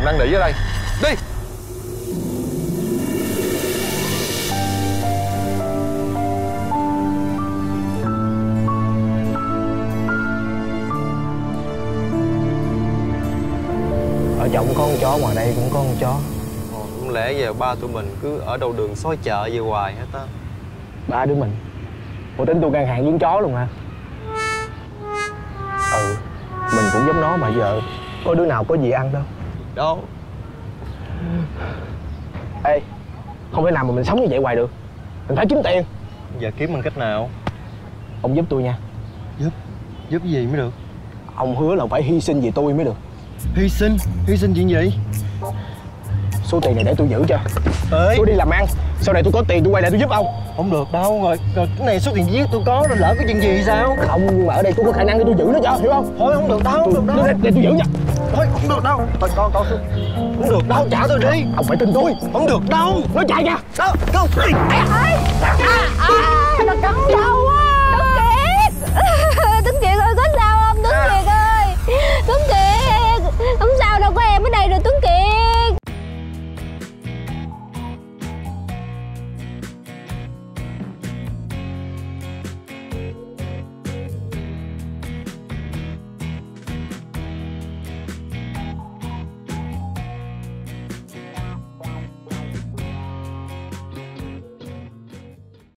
Hồng đang nỉ ở đây. Đi. Ở chồng có con chó, ngoài đây cũng có con chó. Không lẽ giờ ba tụi mình cứ ở đầu đường xói chợ về hoài hết á? Ba đứa mình? Ủa tính tôi ngang hàng giếng chó luôn hả? Ừ, mình cũng giống nó mà giờ có đứa nào có gì ăn đâu. Đâu. Ê, không thể nào mà mình sống như vậy hoài được. Mình phải kiếm tiền. Giờ kiếm bằng cách nào? Ông giúp tôi nha. Giúp? Giúp cái gì mới được? Ông hứa là phải hy sinh vì tôi mới được. Hy sinh? Hy sinh chuyện gì? Số tiền này để tôi giữ cho. Ê, tôi đi làm ăn, sau này tôi có tiền tôi quay lại tôi giúp ông. Không được đâu, rồi cái này số tiền giết tôi có rồi, lỡ cái chuyện gì sao? Không, nhưng mà ở đây tôi có khả năng để tôi giữ nó cho, hiểu không? Thôi không được đâu, không được đâu. Để tôi giữ nha. Thôi không được đâu. Thôi con không được đâu, trả tôi đi. Ông phải tin tôi. Không được đâu. Nó chạy ra. Đâu, đâu. Ai? Ai? Nó cắn đâu.